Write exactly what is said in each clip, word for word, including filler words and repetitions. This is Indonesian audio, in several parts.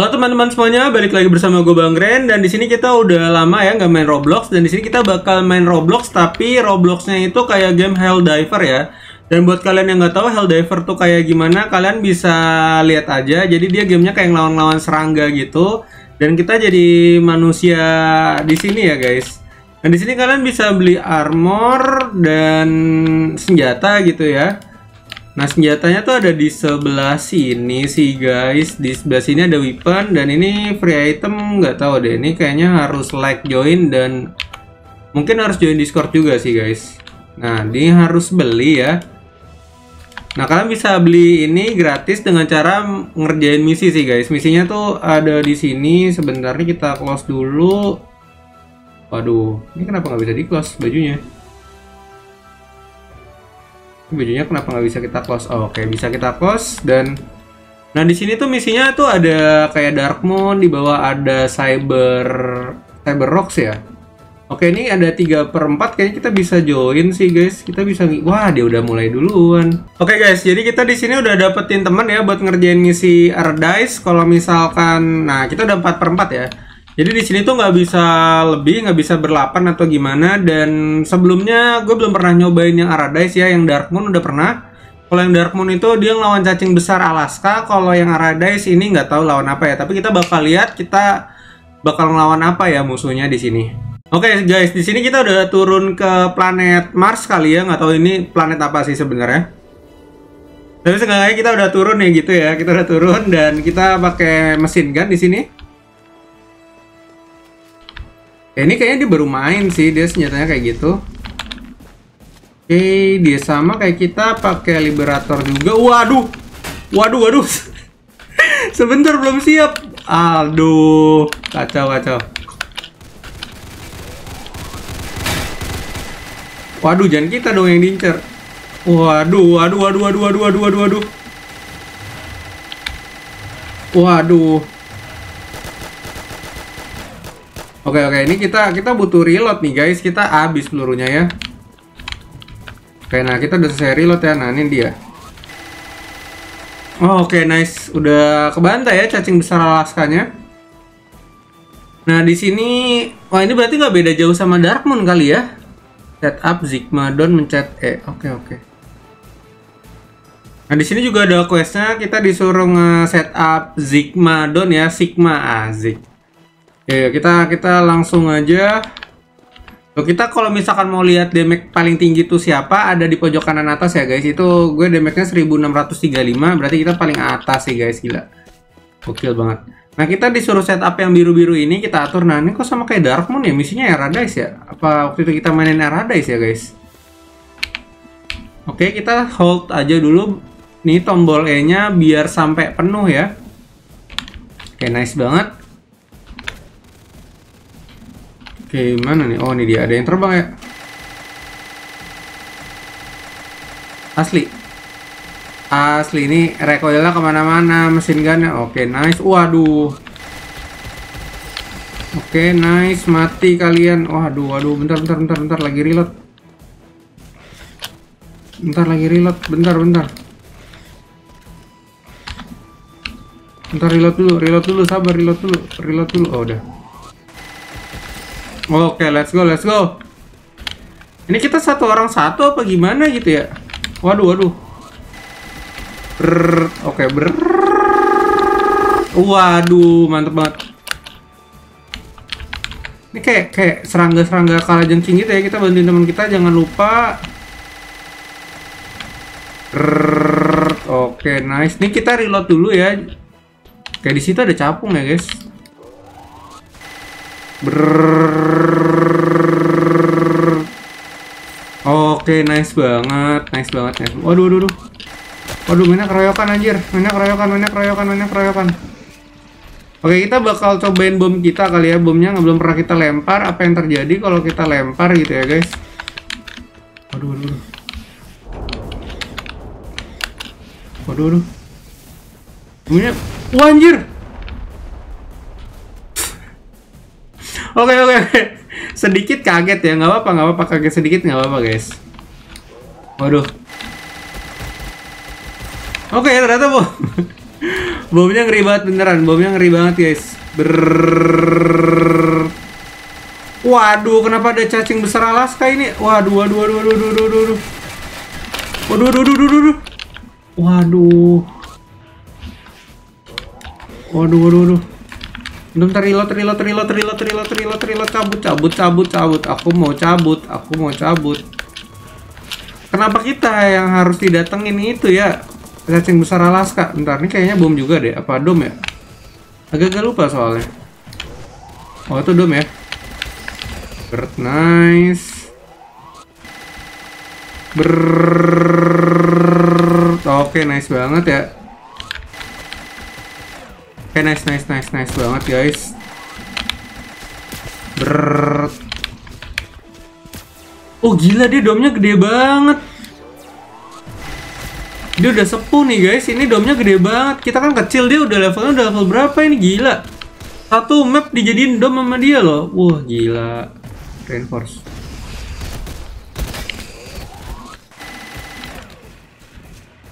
Halo teman-teman semuanya, balik lagi bersama gue Bang Grand, dan di sini kita udah lama ya nggak main Roblox, dan di sini kita bakal main Roblox tapi Robloxnya itu kayak game Hell Diver ya. Dan buat kalian yang nggak tahu Hell Diver tuh kayak gimana, kalian bisa lihat aja. Jadi dia gamenya kayak ngelawan-ngelawan serangga gitu, dan kita jadi manusia di sini ya guys. Dan di sini kalian bisa beli armor dan senjata gitu ya. Nah, senjatanya tuh ada di sebelah sini sih guys. Di sebelah sini ada weapon, dan ini free item, nggak tahu deh. Ini kayaknya harus like join, dan mungkin harus join Discord juga sih guys. Nah, ini harus beli ya. Nah, kalian bisa beli ini gratis dengan cara ngerjain misi sih guys. Misinya tuh ada di sini. Sebentar nih, kita close dulu. Waduh, ini kenapa nggak bisa di close bajunya? Bajunya kenapa nggak bisa kita close? Oh, oke, bisa kita close. Dan nah di sini tuh misinya tuh ada kayak Dark Moon, di bawah ada Cyber Cyber Rocks ya. Oke, ini ada tiga per empat, kayaknya kita bisa join sih guys. Kita bisa, wah dia udah mulai duluan. Oke guys, jadi kita di sini udah dapetin teman ya buat ngerjain misi Paradise. Kalau misalkan, nah kita udah empat per empat ya. Jadi di sini tuh nggak bisa lebih, nggak bisa berlapan atau gimana. Dan sebelumnya gue belum pernah nyobain yang Radice ya, yang Dark Moon udah pernah. Kalau yang Dark Moon itu dia ngelawan cacing besar Alaska. Kalau yang Radice ini nggak tahu lawan apa ya. Tapi kita bakal lihat kita bakal ngelawan apa ya musuhnya di sini. Oke okay guys, di sini kita udah turun ke planet Mars kali ya, nggak tahu ini planet apa sih sebenarnya. Tapi seenggaknya kita udah turun ya gitu ya, kita udah turun dan kita pakai mesin gun di sini. Ya, ini kayaknya dia baru main sih, dia senjatanya kayak gitu. Oke, dia sama kayak kita pakai liberator juga. Waduh, waduh, waduh. Sebentar belum siap. Aduh, kacau kacau. Waduh, jangan kita dong yang diincer. Waduh, waduh, waduh, waduh, waduh, waduh, waduh, waduh. Waduh. Oke oke, ini kita kita butuh reload nih guys, kita habis pelurunya ya. Oke, nah kita udah selesai reload ya, nah ini dia. Oh, oke, nice, udah kebantai ya cacing besar Alaskanya. Nah di sini, wah ini berarti nggak beda jauh sama Dark Moon kali ya. Set up Sigma Don, mencet E. Oke oke. Nah di sini juga ada questnya, kita disuruh nge-set up Sigma Don ya, Sigma Az. Oke, kita kita langsung aja. Loh, kita kalau misalkan mau lihat damage paling tinggi itu siapa, ada di pojok kanan atas ya guys. Itu gue damage-nya seribu enam ratus tiga puluh lima, berarti kita paling atas sih guys, gila. Gokil banget. Nah, kita disuruh setup yang biru-biru ini kita atur. Nah, ini kok sama kayak Dark Moon ya, misinya Radice ya? Apa waktu itu kita mainin Radice ya guys? Oke, kita hold aja dulu nih tombol E-nya biar sampai penuh ya. Oke, nice banget. Oke, mana nih? Oh, ini dia. Ada yang terbang ya? Asli. Asli, ini recoilnya kemana-mana mesin gunnya. Oke, nice. Waduh. Oke, nice. Mati kalian. Waduh, waduh. Bentar, bentar, bentar, bentar. Lagi reload. Bentar, lagi reload. Bentar, bentar. Bentar, reload dulu. Reload dulu. Sabar, reload dulu. Reload dulu. Oh, udah. Oke, okay, let's go, let's go. Ini kita satu orang satu apa gimana gitu ya? Waduh, waduh. Oke, okay, ber. Waduh, mantep banget. Ini kayak kayak serangga-serangga kalah jengking gitu ya. Kita bantuin teman kita, jangan lupa. Oke, okay, nice. Ini kita reload dulu ya. Kayak di situ ada capung ya, guys. Brrrr. Oke, nice banget, nice banget, nice. Waduh, waduh, waduh. Waduh, mainnya keroyokan anjir. Mainnya keroyokan, mainnya keroyokan, mainnya keroyokan. Oke, kita bakal cobain bom kita kali ya. Bomnya nggak belum pernah kita lempar. Apa yang terjadi kalau kita lempar gitu ya, guys? Waduh, waduh, waduh. Waduh, waduh. Bomnya, wah anjir. Oke oke, sedikit kaget ya, nggak apa-apa, nggak apa-apa, kaget sedikit nggak apa-apa guys. Waduh. Oke, ternyata bom Bomnya ngeri banget beneran, bomnya ngeri banget guys. Brrrr. Waduh, kenapa ada cacing besar Alaska ini? Waduh, waduh, waduh, waduh, waduh, waduh, waduh, waduh, waduh, waduh, waduh, waduh, waduh, waduh. Belum terilo, terilo, terilo, terilo, terilo, terilo, terilo, cabut, cabut, cabut, cabut. Aku mau cabut, aku mau cabut. Kenapa kita yang harus didatengin itu ya? Cacing besar Alaska. Bentar, ini kayaknya bom juga deh. Apa dom ya? Agak-agak lupa soalnya. Oh, itu dom ya? Bird, nice. Bird. Oke, nice banget ya. Oke, nice, nice, nice, nice banget guys. Brrrr. Oh gila, dia domnya gede banget. Dia udah sepuh nih guys, ini domnya gede banget. Kita kan kecil, dia udah levelnya udah level berapa ini, gila. Satu map dijadiin dom sama dia loh. Wah gila. Reinforce.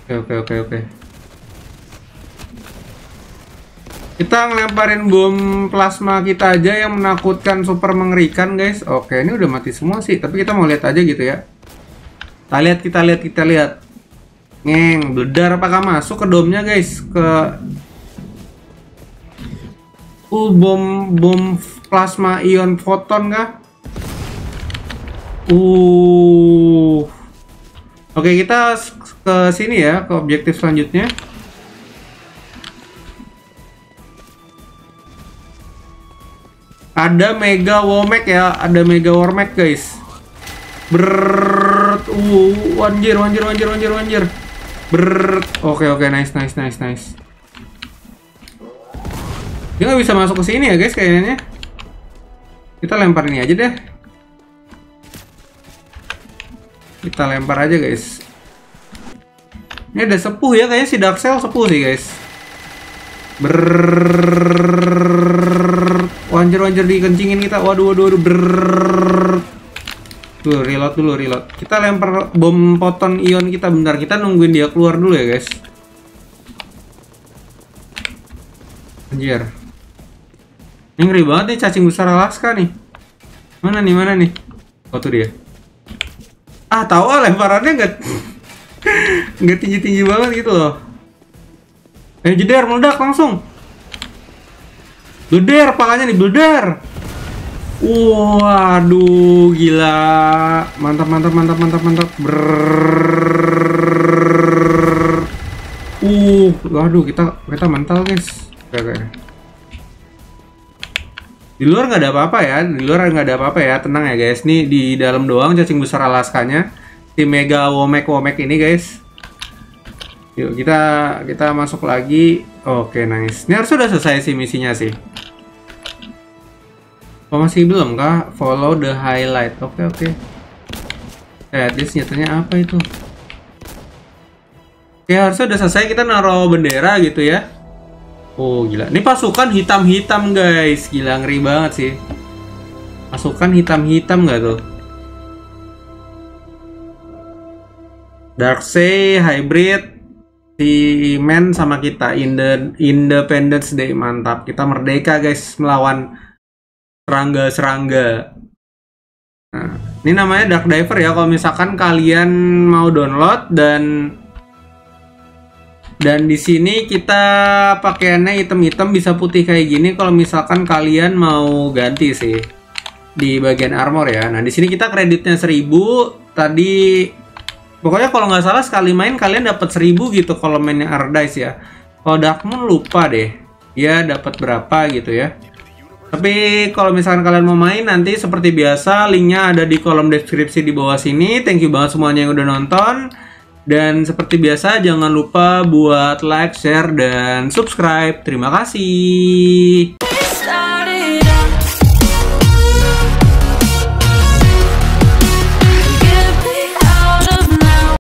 Oke, oke, oke, oke. Kita ngelemparin bom plasma kita aja yang menakutkan, super mengerikan guys. Oke, ini udah mati semua sih, tapi kita mau lihat aja gitu ya. Kita lihat, kita lihat, kita lihat. Ngeng, bledar apakah masuk ke domnya guys? Ke Uh, bom bom plasma ion foton kah? Uh. Oke, kita ke sini ya, ke objektif selanjutnya. Ada Mega Wormek ya, ada Mega Wormek guys. Brrrr, uh, anjir, anjir, anjir, anjir, anjir. Brrrr, oke, oke, nice, nice, nice, nice. Dia nggak bisa masuk ke sini ya guys kayaknya. Kita lempar ini aja deh. Kita lempar aja guys. Ini ada sepuh ya, kayaknya si Dark Cell sepuh sih guys. Brrrr. Wanjer-wanjer dikencingin kita. Waduh, waduh, waduh. Brrrr. Tuh, reload dulu, reload. Kita lempar bom foton ion kita. Bentar, kita nungguin dia keluar dulu ya guys. Anjir. Ini ngeri banget nih, cacing besar Alaska nih. Mana nih, mana nih? Oh, tuh dia. Ah, tahu ah, lemparannya nggak nggak tinggi-tinggi banget gitu loh. Eh, jeder, meledak langsung. Bluder, palanya nih, bluder. Waduh, gila. Mantap, mantap, mantap, mantap, mantap. Brrrr. Uh, waduh, kita kita mental, guys. Kayaknya. Di luar nggak ada apa-apa ya, di luar nggak ada apa-apa ya, tenang ya, guys. Nih, di dalam doang cacing besar Alaskanya. Si Mega Wormek-Wormek ini, guys. Yuk, kita kita masuk lagi. Oke, nice. Ini harus sudah selesai sih misinya sih. Oh, masih belum kah? Follow the highlight. Oke, oke. Eh, at least nyatanya apa itu? Oke, harusnya udah selesai. Kita naruh bendera gitu ya. Oh, gila. Ini pasukan hitam-hitam, guys. Gila, ngeri banget sih. Pasukan hitam-hitam nggak tuh? Darkseid, hybrid. Si men sama kita, in the Independence Day, mantap. Kita merdeka guys, melawan serangga-serangga. Nah, ini namanya Dark Diver ya. Kalau misalkan kalian mau download, dan dan di sini kita pakaiannya hitam-hitam, bisa putih kayak gini kalau misalkan kalian mau ganti sih di bagian armor ya. Nah, di sini kita kreditnya seribu tadi. Pokoknya kalau nggak salah sekali main kalian dapat seribu gitu kalau mainnya Paradise ya. Kalau Dark Moon lupa deh. Ya dapat berapa gitu ya. Tapi kalau misalkan kalian mau main nanti seperti biasa linknya ada di kolom deskripsi di bawah sini. Thank you banget semuanya yang udah nonton. Dan seperti biasa jangan lupa buat like, share, dan subscribe. Terima kasih.